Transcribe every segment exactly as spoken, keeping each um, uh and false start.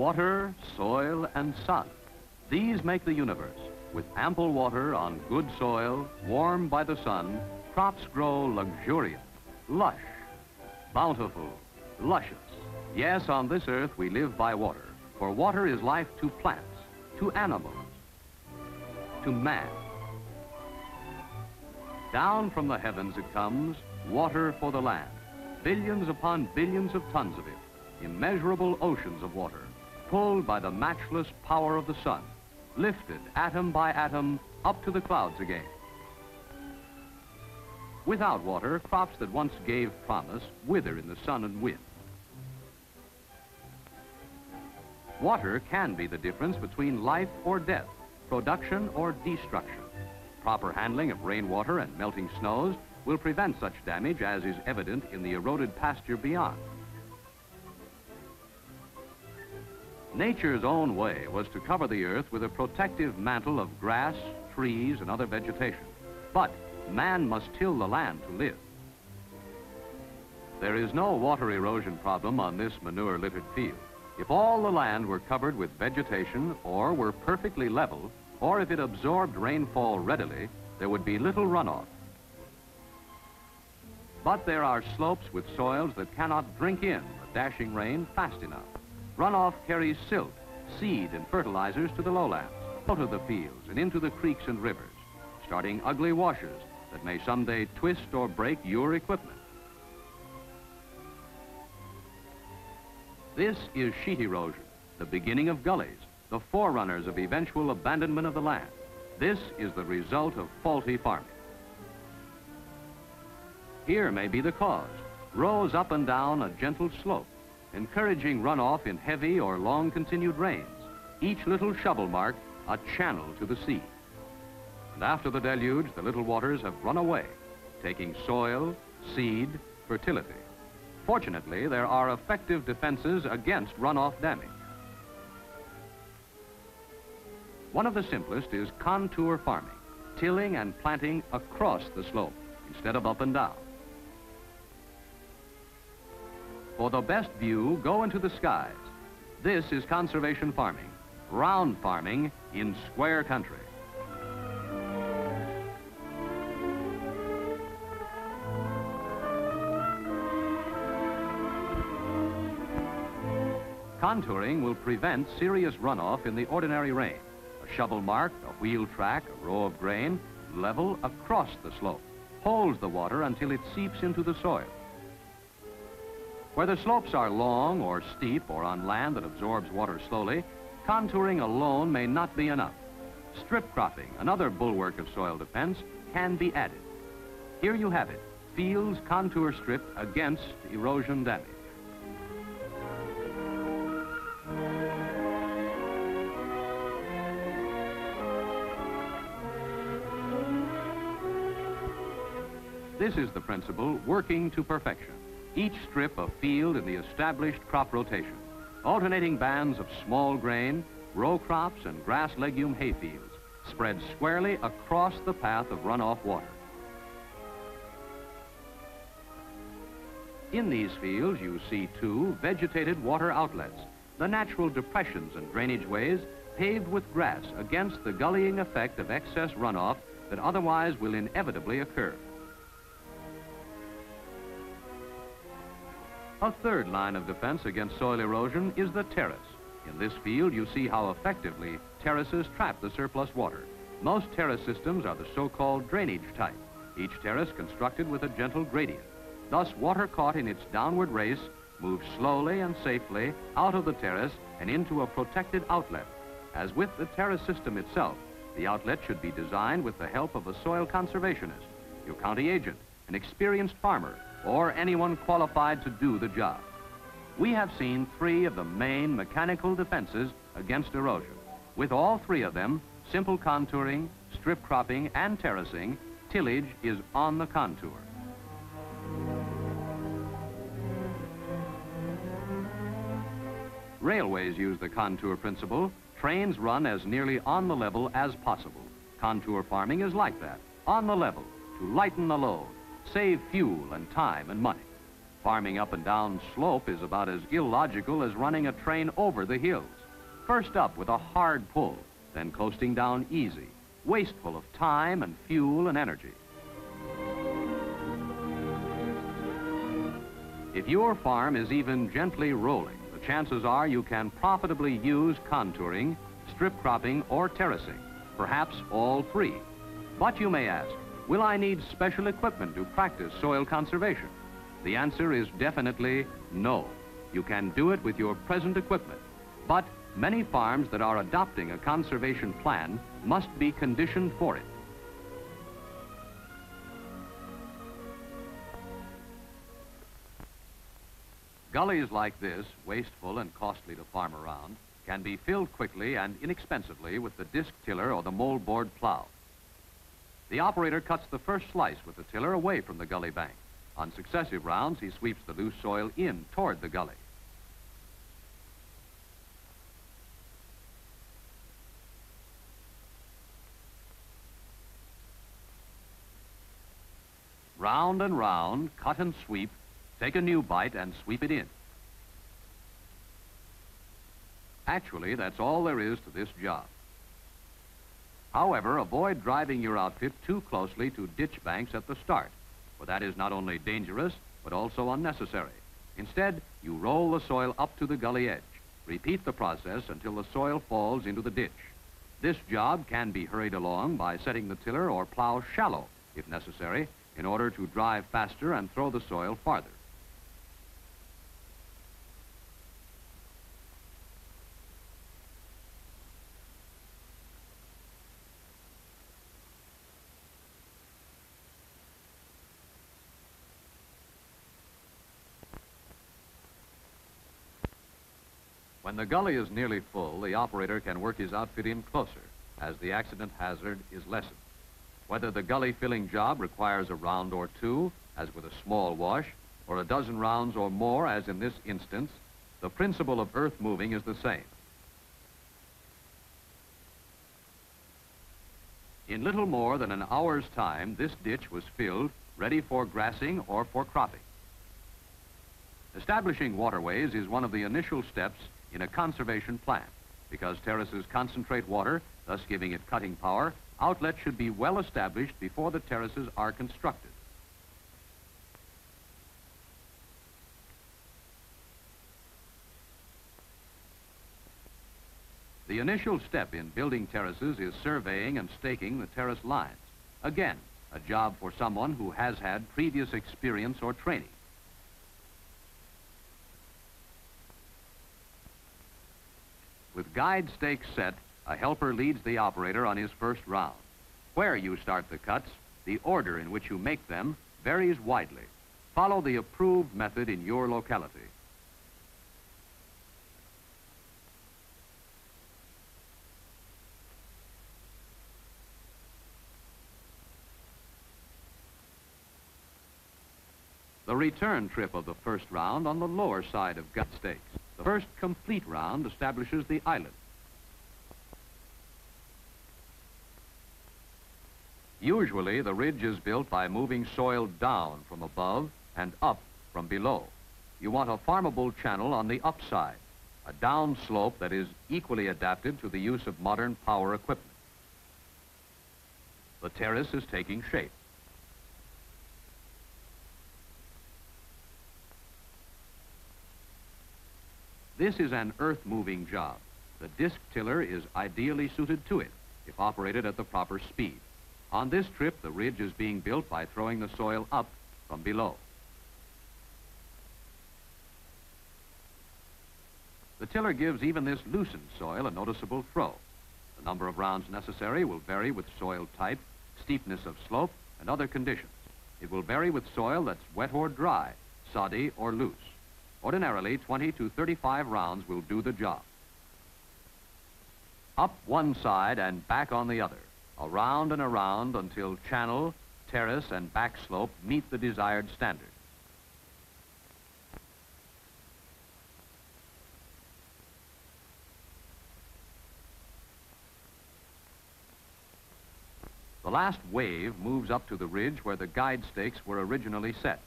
Water, soil, and sun. These make the universe. With ample water on good soil, warmed by the sun, crops grow luxuriant, lush, bountiful, luscious. Yes, on this earth we live by water, for water is life to plants, to animals, to man. Down from the heavens it comes, water for the land. Billions upon billions of tons of it, immeasurable oceans of water, pulled by the matchless power of the sun, lifted atom by atom up to the clouds again. Without water, crops that once gave promise wither in the sun and wind. Water can be the difference between life or death, production or destruction. Proper handling of rainwater and melting snows will prevent such damage as is evident in the eroded pasture beyond. Nature's own way was to cover the earth with a protective mantle of grass, trees, and other vegetation. But man must till the land to live. There is no water erosion problem on this manure-littered field. If all the land were covered with vegetation, or were perfectly level, or if it absorbed rainfall readily, there would be little runoff. But there are slopes with soils that cannot drink in the dashing rain fast enough. Runoff carries silt, seed, and fertilizers to the lowlands, out of the fields and into the creeks and rivers, starting ugly washes that may someday twist or break your equipment. This is sheet erosion, the beginning of gullies, the forerunners of eventual abandonment of the land. This is the result of faulty farming. Here may be the cause. Rows up and down a gentle slope, encouraging runoff in heavy or long-continued rains, each little shovel mark a channel to the sea. And after the deluge, the little waters have run away, taking soil, seed, fertility. Fortunately, there are effective defenses against runoff damage. One of the simplest is contour farming, tilling and planting across the slope instead of up and down. For the best view, go into the skies. This is conservation farming, round farming in square country. Contouring will prevent serious runoff in the ordinary rain. A shovel mark, a wheel track, a row of grain, level across the slope, holds the water until it seeps into the soil. Where the slopes are long or steep or on land that absorbs water slowly, contouring alone may not be enough. Strip cropping, another bulwark of soil defense, can be added. Here you have it, fields contour stripped against erosion damage. This is the principle, working to perfection. Each strip of field in the established crop rotation, alternating bands of small grain, row crops, and grass legume hayfields spread squarely across the path of runoff water. In these fields, you see two vegetated water outlets, the natural depressions and drainage ways paved with grass against the gullying effect of excess runoff that otherwise will inevitably occur. A third line of defense against soil erosion is the terrace. In this field, you see how effectively terraces trap the surplus water. Most terrace systems are the so-called drainage type, each terrace constructed with a gentle gradient. Thus, water caught in its downward race moves slowly and safely out of the terrace and into a protected outlet. As with the terrace system itself, the outlet should be designed with the help of a soil conservationist, your county agent, an experienced farmer, or anyone qualified to do the job. We have seen three of the main mechanical defenses against erosion. With all three of them, simple contouring, strip cropping, and terracing, tillage is on the contour. Railways use the contour principle. Trains run as nearly on the level as possible. Contour farming is like that, on the level, to lighten the load, save fuel and time and money. Farming up and down slope is about as illogical as running a train over the hills. First up with a hard pull, then coasting down easy, wasteful of time and fuel and energy. If your farm is even gently rolling, the chances are you can profitably use contouring, strip cropping, or terracing, perhaps all three. But you may ask, will I need special equipment to practice soil conservation? The answer is definitely no. You can do it with your present equipment. But many farms that are adopting a conservation plan must be conditioned for it. Gullies like this, wasteful and costly to farm around, can be filled quickly and inexpensively with the disc tiller or the moldboard plow. The operator cuts the first slice with the tiller away from the gully bank. On successive rounds, he sweeps the loose soil in toward the gully. Round and round, cut and sweep, take a new bite and sweep it in. Actually, that's all there is to this job. However, avoid driving your outfit too closely to ditch banks at the start, for that is not only dangerous, but also unnecessary. Instead, you roll the soil up to the gully edge. Repeat the process until the soil falls into the ditch. This job can be hurried along by setting the tiller or plow shallow, if necessary, in order to drive faster and throw the soil farther. When the gully is nearly full, the operator can work his outfit in closer, as the accident hazard is lessened. Whether the gully filling job requires a round or two, as with a small wash, or a dozen rounds or more, as in this instance, the principle of earth moving is the same. In little more than an hour's time, this ditch was filled, ready for grassing or for cropping. Establishing waterways is one of the initial steps in a conservation plan. Because terraces concentrate water, thus giving it cutting power, outlets should be well established before the terraces are constructed. The initial step in building terraces is surveying and staking the terrace lines. Again, a job for someone who has had previous experience or training. With guide stakes set, a helper leads the operator on his first round. Where you start the cuts, the order in which you make them, varies widely. Follow the approved method in your locality. The return trip of the first round on the lower side of gut stakes. The first complete round establishes the island. Usually, the ridge is built by moving soil down from above and up from below. You want a farmable channel on the upside, a down slope that is equally adapted to the use of modern power equipment. The terrace is taking shape. This is an earth-moving job. The disc tiller is ideally suited to it if operated at the proper speed. On this trip, the ridge is being built by throwing the soil up from below. The tiller gives even this loosened soil a noticeable throw. The number of rounds necessary will vary with soil type, steepness of slope, and other conditions. It will vary with soil that's wet or dry, soddy or loose. Ordinarily, twenty to thirty-five rounds will do the job. Up one side and back on the other. Around and around until channel, terrace, and backslope meet the desired standard. The last wave moves up to the ridge where the guide stakes were originally set.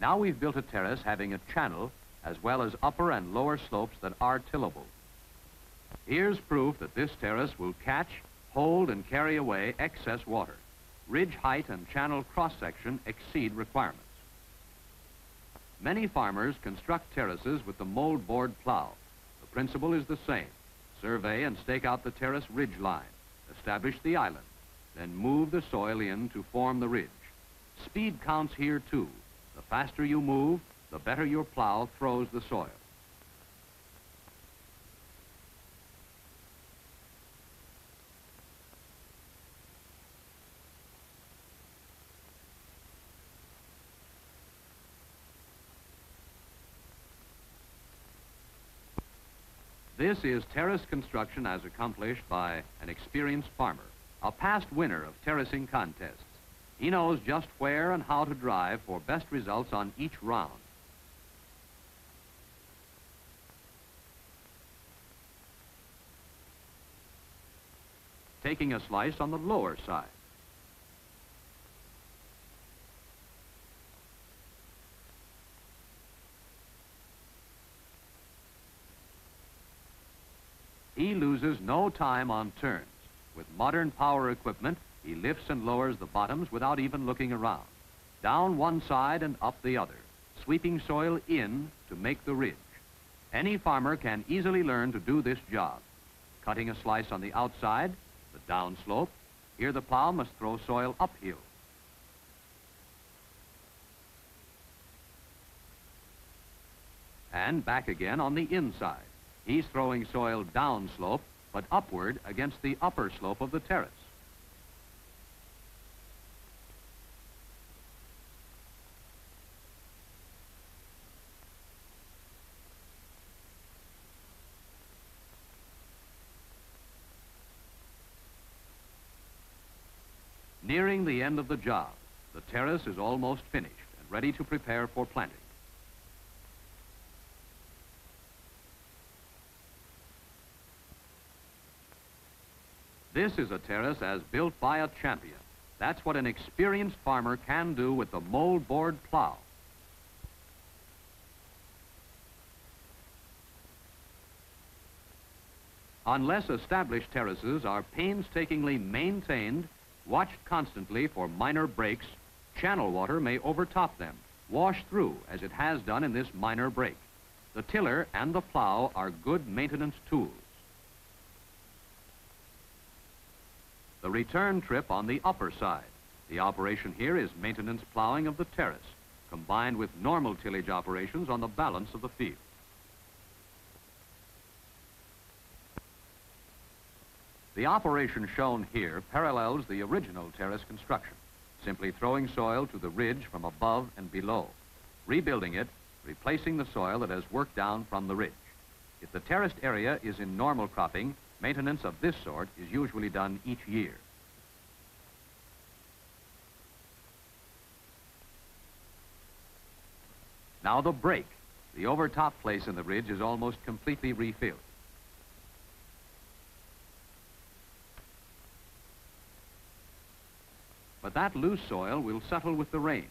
Now we've built a terrace having a channel as well as upper and lower slopes that are tillable. Here's proof that this terrace will catch, hold, and carry away excess water. Ridge height and channel cross-section exceed requirements. Many farmers construct terraces with the moldboard plow. The principle is the same. Survey and stake out the terrace ridge line, establish the island, then move the soil in to form the ridge. Speed counts here too. The faster you move, the better your plow throws the soil. This is terrace construction as accomplished by an experienced farmer, a past winner of terracing contests. He knows just where and how to drive for best results on each round. Taking a slice on the lower side. He loses no time on turns. With modern power equipment, he lifts and lowers the bottoms without even looking around. Down one side and up the other, sweeping soil in to make the ridge. Any farmer can easily learn to do this job. Cutting a slice on the outside, the down slope, here the plow must throw soil uphill. And back again on the inside. He's throwing soil downslope, but upward against the upper slope of the terrace. Nearing the end of the job, the terrace is almost finished and ready to prepare for planting. This is a terrace as built by a champion. That's what an experienced farmer can do with the moldboard plow. Unless established terraces are painstakingly maintained, watched constantly for minor breaks, channel water may overtop them, wash through as it has done in this minor break. The tiller and the plow are good maintenance tools. The return trip on the upper side. The operation here is maintenance plowing of the terrace, combined with normal tillage operations on the balance of the field. The operation shown here parallels the original terrace construction, simply throwing soil to the ridge from above and below, rebuilding it, replacing the soil that has worked down from the ridge. If the terraced area is in normal cropping, maintenance of this sort is usually done each year. Now the break. The overtop place in the ridge is almost completely refilled. But that loose soil will settle with the rains.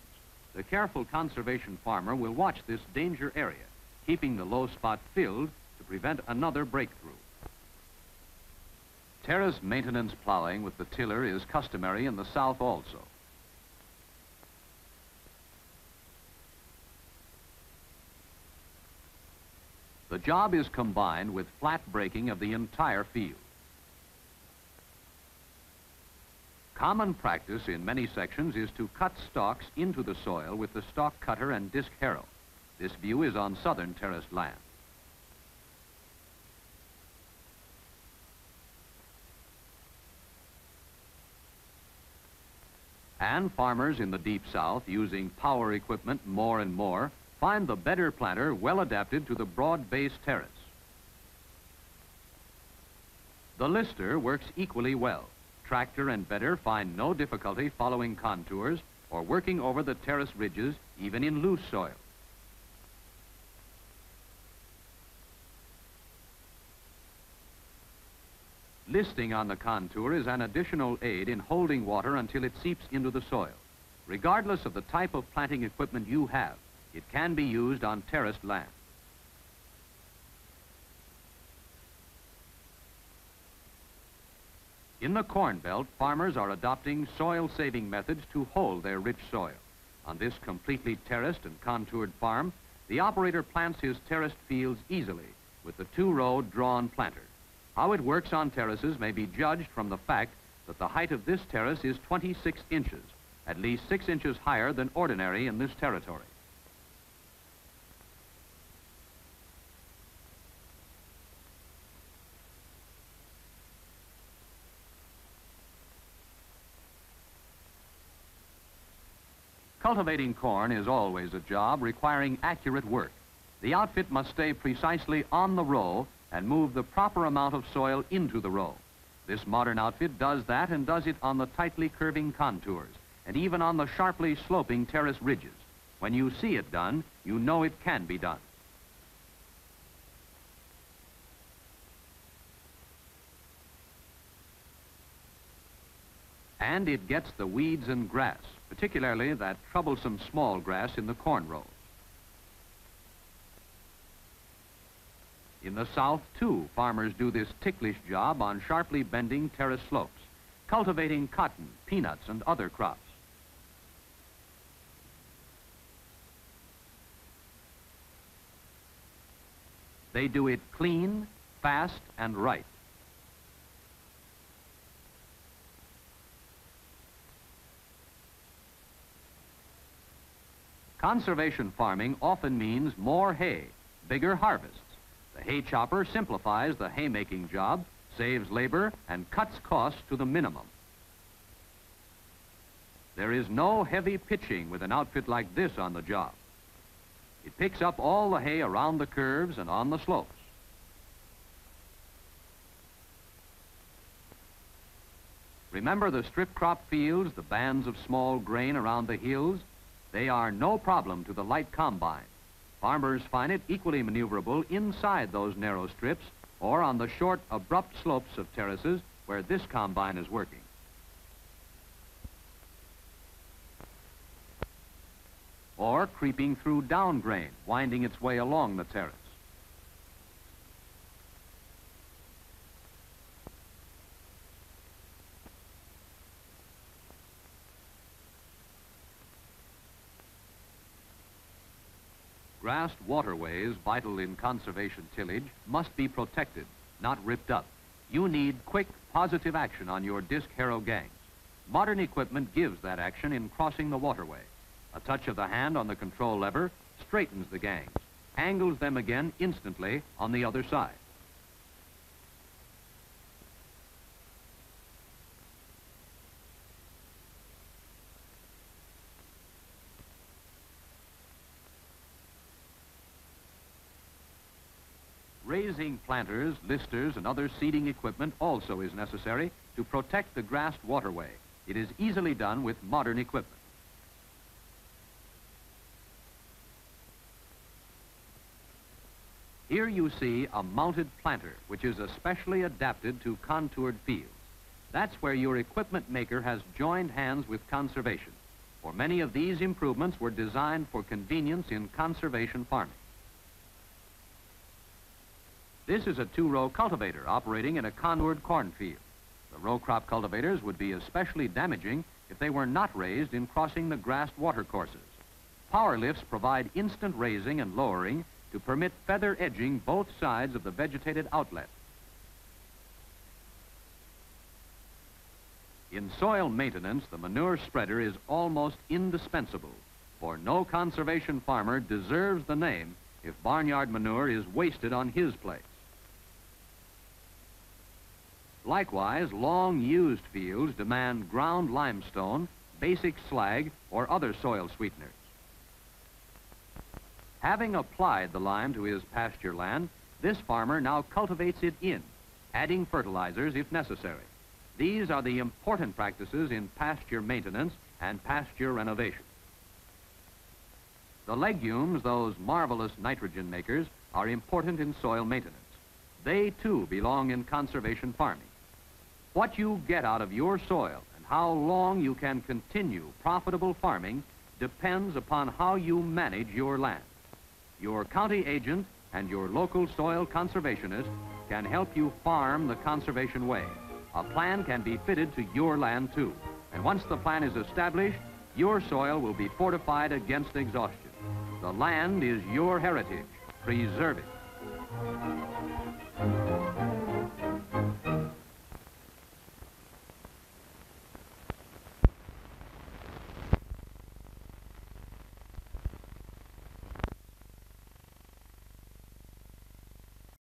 The careful conservation farmer will watch this danger area, keeping the low spot filled to prevent another breakthrough. Terrace maintenance plowing with the tiller is customary in the South also. The job is combined with flat breaking of the entire field. Common practice in many sections is to cut stalks into the soil with the stalk cutter and disc harrow. This view is on southern terraced land. And farmers in the Deep South, using power equipment more and more, find the better planter well adapted to the broad-based terrace. The lister works equally well. Tractor and bedder find no difficulty following contours or working over the terrace ridges, even in loose soil. Listing on the contour is an additional aid in holding water until it seeps into the soil. Regardless of the type of planting equipment you have, It can be used on terraced land. In the Corn Belt, farmers are adopting soil-saving methods to hold their rich soil. On this completely terraced and contoured farm, the operator plants his terraced fields easily with the two-row drawn planter. How it works on terraces may be judged from the fact that the height of this terrace is twenty-six inches, at least six inches higher than ordinary in this territory. Cultivating corn is always a job requiring accurate work. The outfit must stay precisely on the row and move the proper amount of soil into the row. This modern outfit does that and does it on the tightly curving contours and even on the sharply sloping terrace ridges. When you see it done, you know it can be done. And it gets the weeds and grass, particularly that troublesome small grass in the corn rows. In the South, too, farmers do this ticklish job on sharply bending terrace slopes, cultivating cotton, peanuts, and other crops. They do it clean, fast, and right. Conservation farming often means more hay, bigger harvests. The hay chopper simplifies the haymaking job, saves labor, and cuts costs to the minimum. There is no heavy pitching with an outfit like this on the job. It picks up all the hay around the curves and on the slopes. Remember the strip crop fields, the bands of small grain around the hills? They are no problem to the light combine. Farmers find it equally maneuverable inside those narrow strips or on the short, abrupt slopes of terraces where this combine is working. Or creeping through down grain, winding its way along the terrace. Grassed waterways, vital in conservation tillage, must be protected, not ripped up. You need quick, positive action on your disc harrow gangs. Modern equipment gives that action in crossing the waterway. A touch of the hand on the control lever straightens the gangs, angles them again instantly on the other side. Raising planters, listers, and other seeding equipment also is necessary to protect the grassed waterway. It is easily done with modern equipment. Here you see a mounted planter, which is especially adapted to contoured fields. That's where your equipment maker has joined hands with conservation, for many of these improvements were designed for convenience in conservation farming. This is a two-row cultivator operating in a contoured cornfield. The row crop cultivators would be especially damaging if they were not raised in crossing the grassed watercourses. Power lifts provide instant raising and lowering to permit feather edging both sides of the vegetated outlet. In soil maintenance, the manure spreader is almost indispensable, for no conservation farmer deserves the name if barnyard manure is wasted on his place. Likewise, long-used fields demand ground limestone, basic slag, or other soil sweeteners. Having applied the lime to his pasture land, this farmer now cultivates it in, adding fertilizers if necessary. These are the important practices in pasture maintenance and pasture renovation. The legumes, those marvelous nitrogen makers, are important in soil maintenance. They, too, belong in conservation farming. What you get out of your soil and how long you can continue profitable farming depends upon how you manage your land. Your county agent and your local soil conservationist can help you farm the conservation way. A plan can be fitted to your land too. And once the plan is established, your soil will be fortified against exhaustion. The land is your heritage. Preserve it.